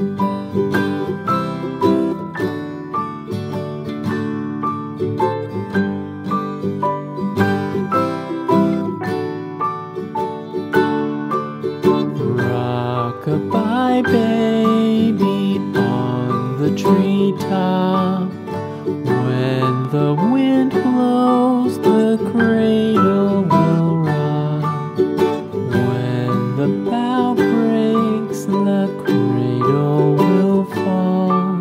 Rock-a-bye, baby, on the treetop. When the wind blows, the cradle will rock. When the bough breaks, the cradle will fall.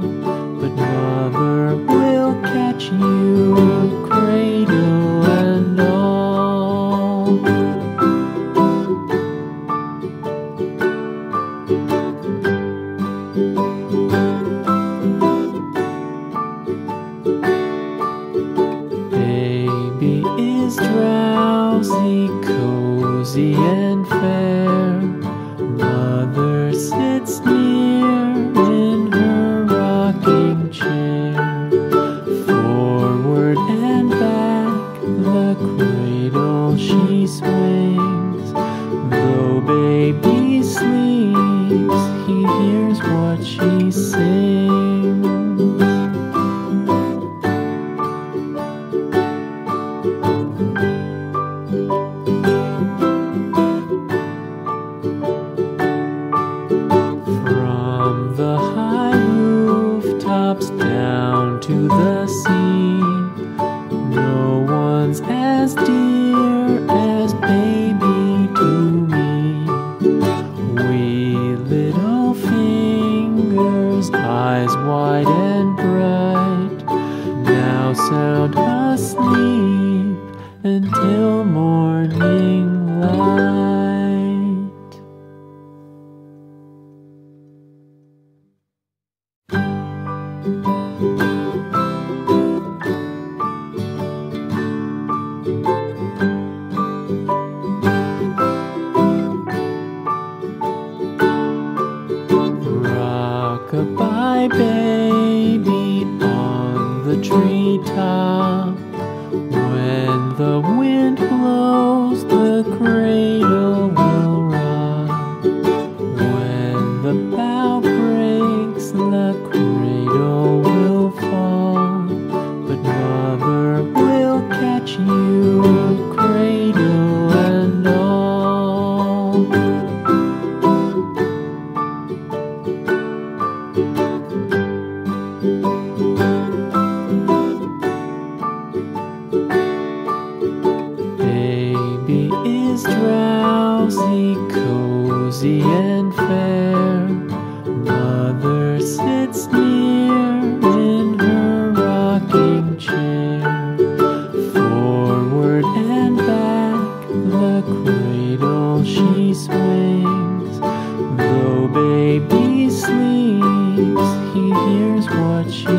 But mother will catch you, cradle and all. Baby is drowsy, cozy and fair. Mother sits near in her rocking chair. Forward and back, the cradle she swings. Though baby sleeps, he hears what she sings. From the high rooftops down to the sea, no one's as dear as baby to me. Wee little fingers, eyes wide and bright, now sound asleep until morning light. Rock-a-bye, baby, on the treetop. When the wind blows, the cradle will rock. When the bough breaks, the cradle will fall. But mother will catch you, cradle and all. Baby is drowsy, cozy and fair. Mother sits near in her rocking chair. Forward and back, the cradle she swings. Though baby sleeps, he hears what she